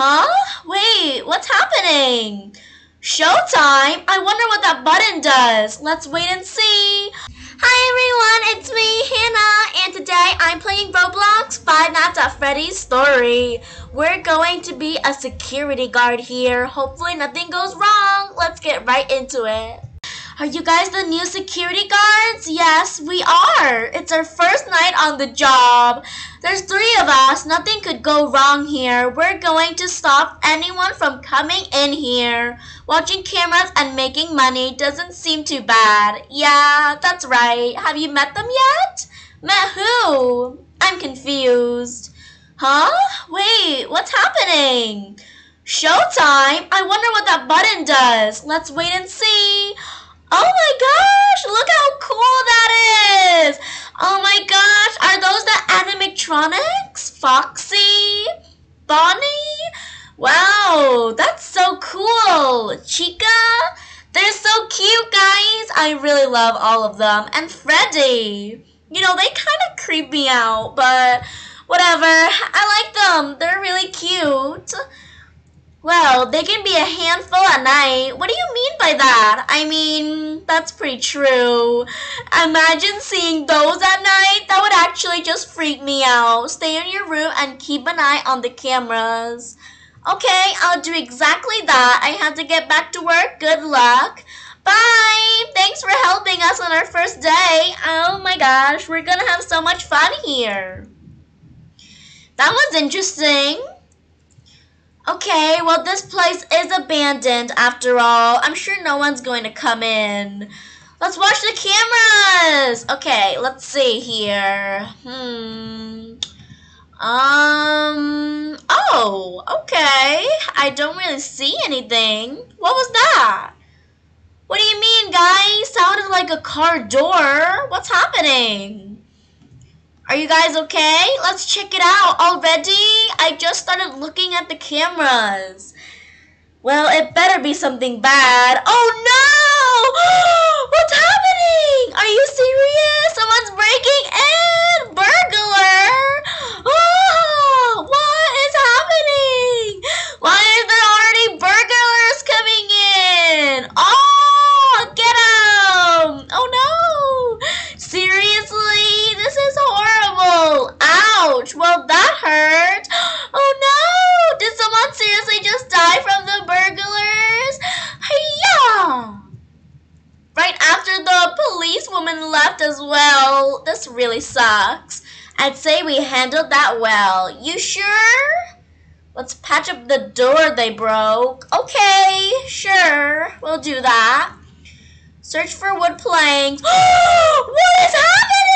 Huh? Wait, what's happening? Showtime? I wonder what that button does. Let's wait and see. Hi everyone, it's me, Hannah, and today I'm playing Roblox Five Nights at Freddy's Story. We're going to be a security guard here. Hopefully nothing goes wrong. Let's get right into it. Are you guys the new security guards? Yes, we are. It's our first night on the job. There's three of us. Nothing could go wrong here. We're going to stop anyone from coming in here. Watching cameras and making money doesn't seem too bad. Yeah, that's right. Have you met them yet? Met who? I'm confused. Huh? Wait, what's happening? Showtime? I wonder what that button does. Let's wait and see. Oh my gosh, look how cool that is! Oh my gosh, are those the animatronics? Foxy? Bonnie? Wow, that's so cool! Chica? They're so cute, guys! I really love all of them. And Freddy! You know, they kind of creep me out, but whatever. I like them. They're really cute. Well, they can be a handful at night. What do you mean by that? I mean, that's pretty true. Imagine seeing those at night. That would actually just freak me out. Stay in your room and keep an eye on the cameras. Okay, I'll do exactly that. I have to get back to work. Good luck. Bye. Thanks for helping us on our first day. Oh my gosh, we're gonna have so much fun here. That was interesting. Okay, well, this place is abandoned after all. I'm sure no one's going to come in. Let's watch the cameras! Okay, let's see here. Oh, okay. I don't really see anything. What was that? What do you mean, guys? Sounded like a car door. What's happening? Are you guys okay? Let's check it out already. I just started looking at the cameras. Well, it better be something bad. Oh no! What's happening? Are you serious? Someone's breaking in! Burglar! Oh, what is happening? Why is there already burglars coming in? Oh, get them! Oh no! Seriously? This is horrible! Ouch! Well, that hurt. Oh no! Did someone seriously just die from the burglars? Hiya! Right after the policewoman left as well. This really sucks. I'd say we handled that well. You sure? Let's patch up the door they broke. Okay, sure. We'll do that. Search for wood planks. What is happening?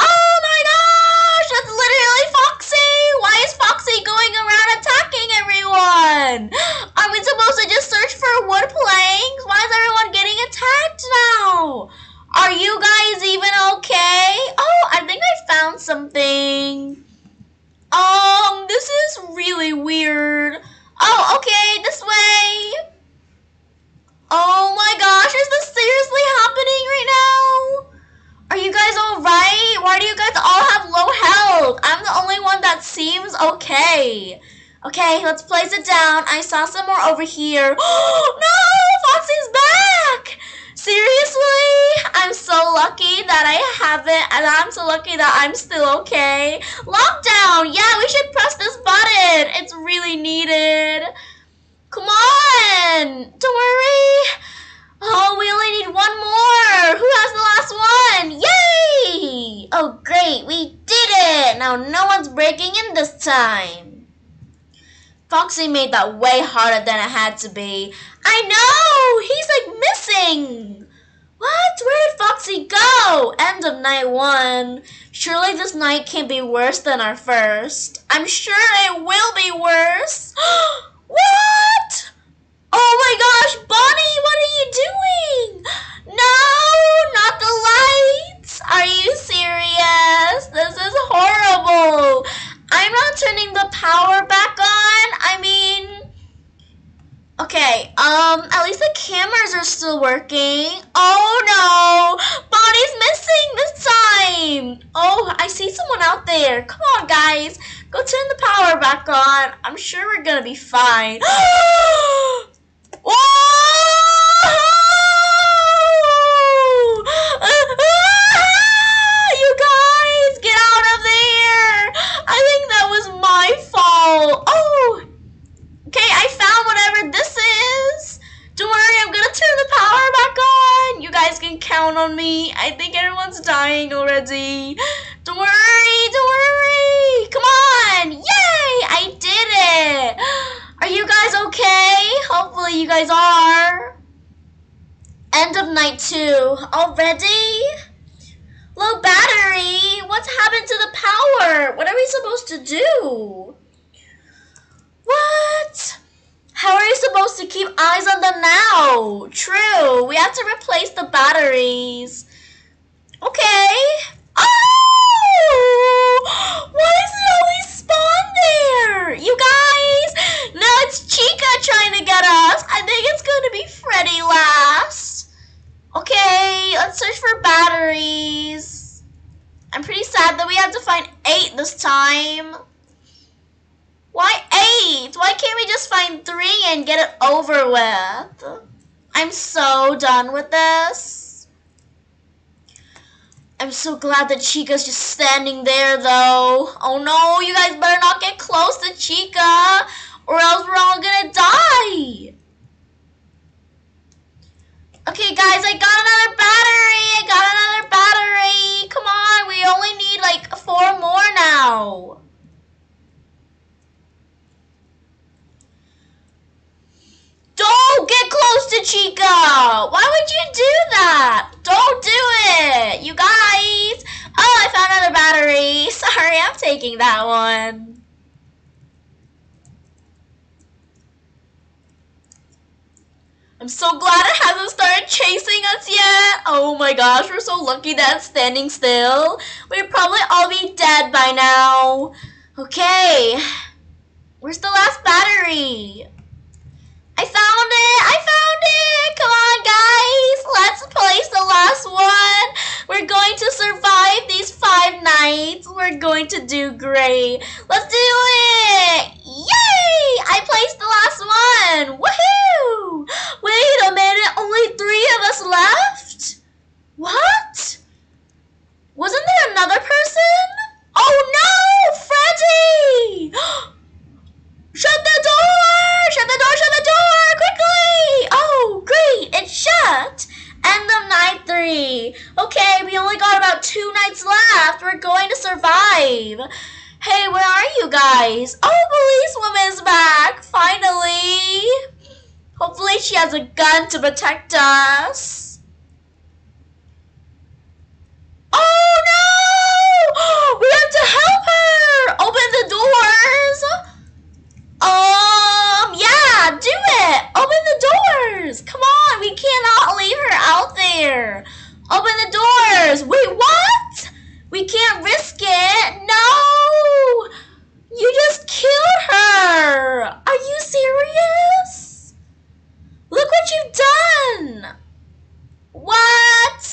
Oh my gosh! That's literally Foxy! Why is Foxy going around attacking everyone? Are we supposed to just search for wood planks? Why is everyone getting attacked now? Are you guys even okay? Oh, I think I found something. This is really weird. Oh, okay, this way. Oh my gosh, is this seriously happening right now? Are you guys alright? Why do you guys all have low health? I'm the only one that seems okay. Okay, let's place it down. I saw some more over here. No! Foxy's back! Seriously? I'm so lucky that I haven't, and I'm so lucky that I'm still okay. Lockdown! Yeah, we should press this button. It's really needed. Come on! Don't worry! Oh, we only need one more! Who has the last one? Yay! Oh, great! We did it! Now no one's breaking in this time. Foxy made that way harder than it had to be. I know! He's, like, missing! What? Where did Foxy go? End of night one. Surely this night can't be worse than our first. I'm sure it will be worse. What? Oh my gosh, Bonnie, what are you doing? No, not the lights. Are you serious? This is horrible. I'm not turning the power back on. I mean, okay, at least the cameras are still working. Oh no, Bonnie. is missing this time. Oh, I see someone out there. Come on, guys. Go turn the power back on. I'm sure we're going to be fine. On me. I think everyone's dying already. Don't worry, don't worry. Come on. Yay, I did it. Are you guys okay? Hopefully you guys are. End of night 2. Already? Low battery. What's happened to the power? What are we supposed to do? What? How are you supposed to keep eyes on them now? True, we have to replace the batteries. Okay. Oh! Why is it always spawn there? You guys, now it's Chica trying to get us. I think it's going to be Freddy last. Okay, let's search for batteries. I'm pretty sad that we have to find 8 this time. Why 8? Why can't we just find 3 and get it over with? I'm so done with this. I'm so glad that Chica's just standing there, though. Oh no, you guys better not get close to Chica, or else we're all gonna die. Okay, guys, I got another battery. I got another battery. Come on, we only need like 4 more now. Don't get close to Chica! Why would you do that? Don't do it! You guys! Oh, I found another battery. Sorry, I'm taking that one. I'm so glad it hasn't started chasing us yet. Oh my gosh, we're so lucky that it's standing still. We'd probably all be dead by now. Okay. Where's the last battery? I found it! I found it! Come on, guys! Let's place the last one! We're going to survive these 5 nights! We're going to do great! Let's do it! Yay! I placed the last one! Woohoo! Wait a minute! Only 3 of us left? What? Wasn't there another person? Oh no! Freddy! Shut the door! Shut the door! Shut the door! Quickly! Oh, great! It's shut! End of night 3. Okay, we only got about 2 nights left. We're going to survive. Hey, where are you guys? Oh, policewoman's back! Finally! Hopefully she has a gun to protect us. Oh, no! We have to help her! Open the doors! Yeah, do it! Open the doors! Come on, we cannot leave her out there! Open the doors! Wait, what? We can't risk it! No! You just killed her! Are you serious? Look what you've done! What?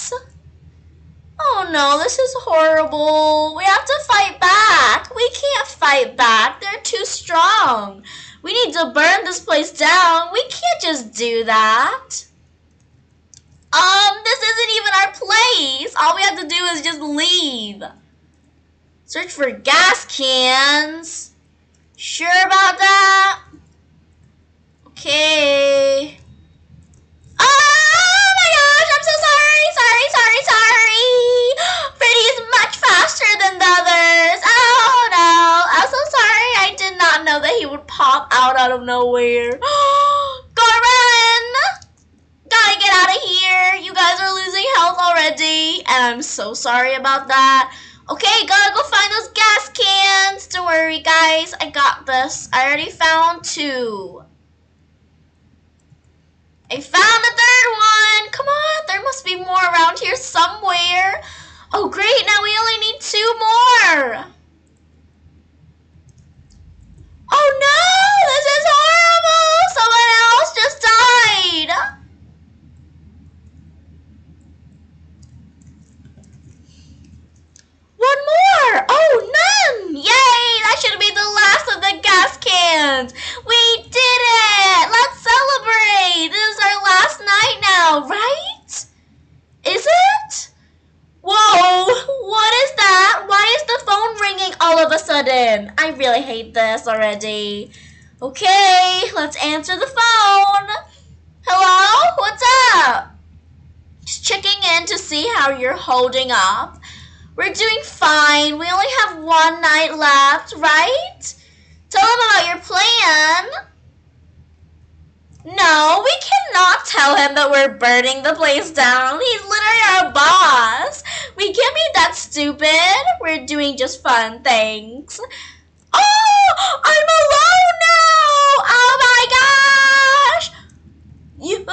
Oh no, this is horrible. We have to fight back. We can't fight back. They're too strong. We need to burn this place down. We can't just do that. This isn't even our place. All we have to do is just leave. Search for gas cans. Sure about that? Okay. Oh my gosh, I'm so sorry, sorry, sorry, sorry. Freddy is much faster than the others. Oh no, I'm so sorry. I did not know that he would pop out of nowhere. Go run. Gotta get out of here. You guys are losing health already. And I'm so sorry about that. Okay, gotta go find those gas cans. Don't worry, guys. I got this. I already found 2. I found the 3rd one! Come on, there must be more around here somewhere. Oh great, now we only need 2 more. Oh no, this is horrible! Someone else just died. now, right? Is it? Whoa, what is that? Why is the phone ringing all of a sudden? I really hate this already. Okay, let's answer the phone. Hello, what's up? Just checking in to see how you're holding up. We're doing fine. We only have one night left, right? Tell him about your plan. No, we cannot tell him that we're burning the place down. He's literally our boss. We can't be that stupid. We're doing just fun things. Oh, I'm alone now. Oh my gosh. You,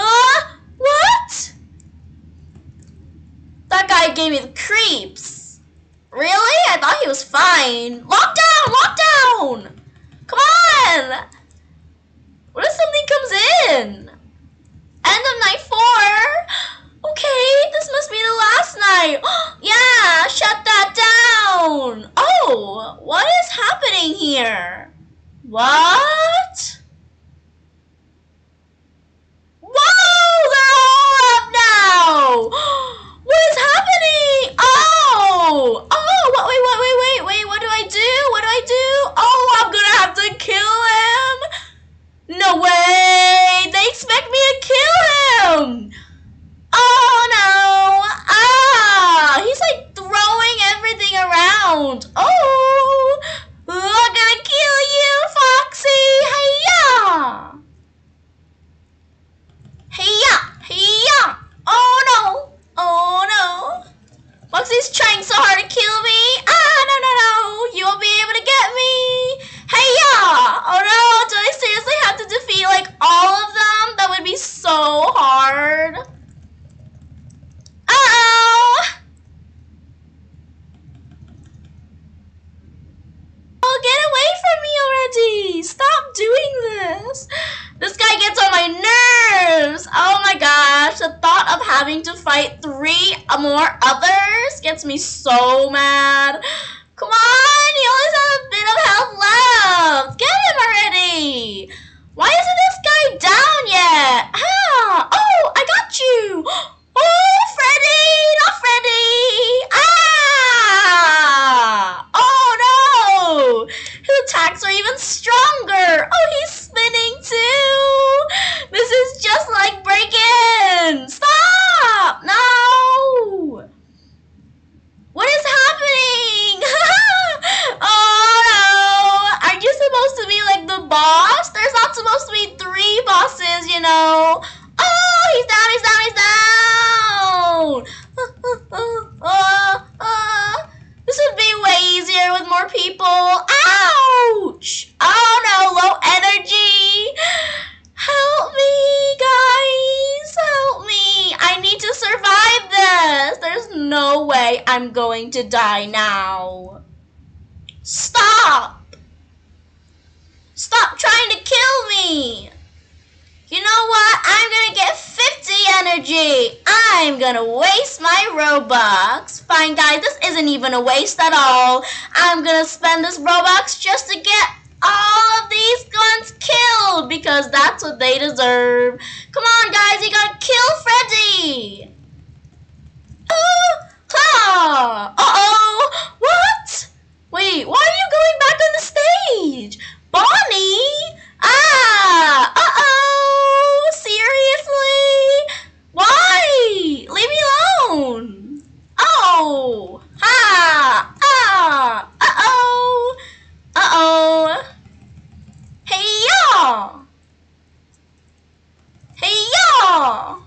what? That guy gave me the creeps. Really? I thought he was fine. Lockdown! Lockdown! Come on! What if something comes in? End of night 4? Okay, this must be the last night. Yeah, shut that down! Oh, what is happening here? What? Whoa! They're all up now! What is happening? Oh! Wait, what do I do? Oh, I'm gonna have to kill him! No way! They expect me to kill him! Oh no! Ah! He's like throwing everything around! Oh! I'm gonna kill you, Foxy! Hey-ya! Hey-ya! Hey-ya! Oh no! Oh no! Foxy's trying so hard to kill me! Ah, no! You won't be able to get me! Hey-ya! Oh no! Do I seriously have to defeat like all of them? That would be so hard! Uh-oh! Oh, get away from me already! Stop doing this! This guy gets on my nerves! Oh my gosh, the thought of having to fight 3 more others gets me so mad. Come on, he always has a bit of health left! Get him already! Why isn't this guy down yet? Ah, oh, I got you! Oh, Freddy! Not Freddy! Ah! Oh no! His attacks are even stronger! Oh, he's spinning too! This is just like break-in! Stop! No! What is happening? Oh no! Are you supposed to be like the boss? There's not supposed to be 3 bosses, you know? Oh, he's down, he's down, he's down! This would be way easier with more people. Ouch! Oh no, low energy! Help me, guys! Help me! I need to survive this! There's no way I'm going to die now. Stop! Stop trying to kill me! You know what? I'm gonna get 50 energy. I'm gonna waste my Robux. Fine, guys, this isn't even a waste at all. I'm gonna spend this Robux just to get all of these guns killed because that's what they deserve. Come on, guys, you gotta kill Freddy. Claw. Uh-oh. What? Wait, why are you going back on the stage? Bonnie? Ah! Uh-oh! Seriously? Why? Leave me alone! Oh! Ha! Ah! Uh-oh! Uh-oh! Hey, y'all! Hey, y'all!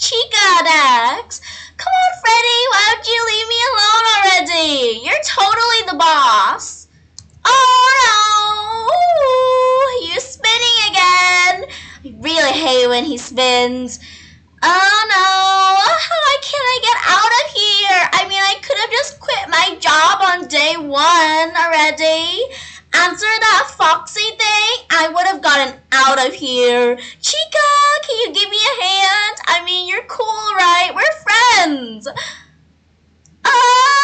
Chica next. Come on, Freddy. Why don't you leave me alone already? You're totally the boss. Oh, no. You're spinning again. I really hate when he spins. Oh, no. Why can't I get out of here? I mean, I could have just quit my job on day 1 already. answer that Foxy thing, I would have gotten out of here. Chica, can you give me a hand? I mean, you're cool, right? We're friends. Oh.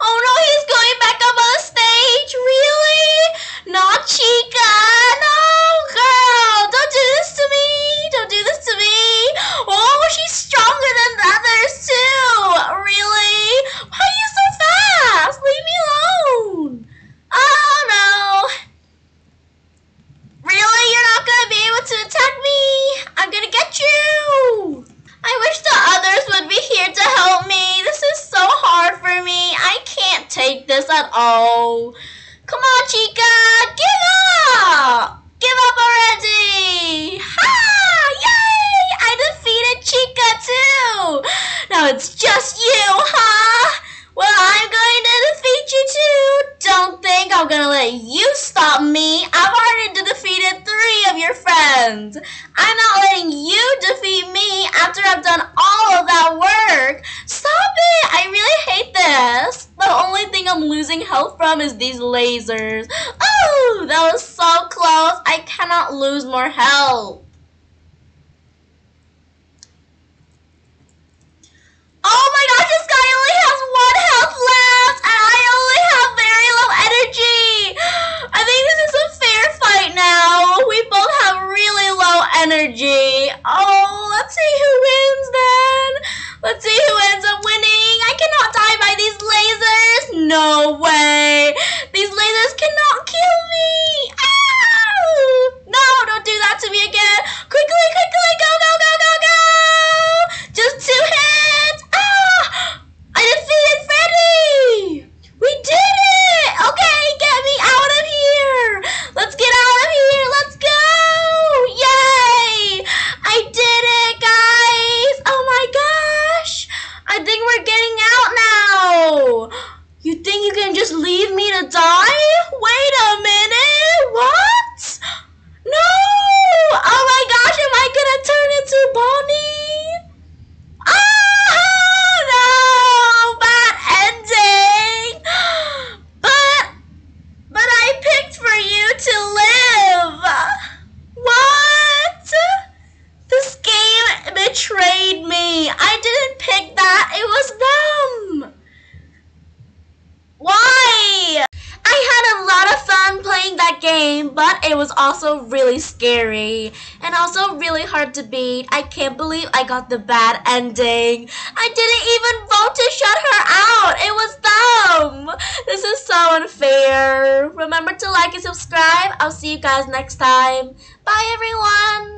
Oh no, he's going back up on stage. Really? Not Chica. No, girl. Don't do this to me. Don't do this to me. Oh, she's stronger than the others too. Really? Why are you so fast? Leave me alone. Oh no. Really? You're not gonna be able to attack me. I'm gonna get you. I wish the others would be here to help me. This is so hard for me. I can't take this at all. Come on, Chica. Give up. Give up already. Ha! Yay! I defeated Chica too. Now it's just you, huh? Well, I'm going to defeat you too. Don't think I'm going to let you stop me. I've already defeated 3 of your friends. I'm not letting you defeat me after I've done all of that work. Stop it. I really hate this. The only thing I'm losing health from is these lasers. Oh, that was so close. I cannot lose more health. Oh my gosh, this guy only has 1 health left, and I only have very low energy. I think this is a fair fight now. We both have really low energy. Oh, let's see who wins then. Let's see who ends up winning. I cannot die by these lasers. No way. These lasers cannot kill me. Ow! No, don't do that to me again. Quickly, quickly, go, go, go, go, go. Just 2 hits. Ah! I defeated Freddy. We did it. Okay, get me out of here. Let's get out of here. Let's go. Yay. I did it, guys. Oh, my gosh. I think we're getting out now. You think you can just leave me to die? Wait a minute. What? No. Oh, my gosh. Am I going to turn into Bonnie? Oh, no, bad ending. But I picked for you to live. What? This game betrayed me. I didn't pick that. It was them. Why? I had a lot of fun playing that game, but it was also really scary and also really hard to beat. I can't believe I got the bad ending. I didn't even vote to shut her out. It was them. This is so unfair. Remember to like and subscribe. I'll see you guys next time. Bye, everyone.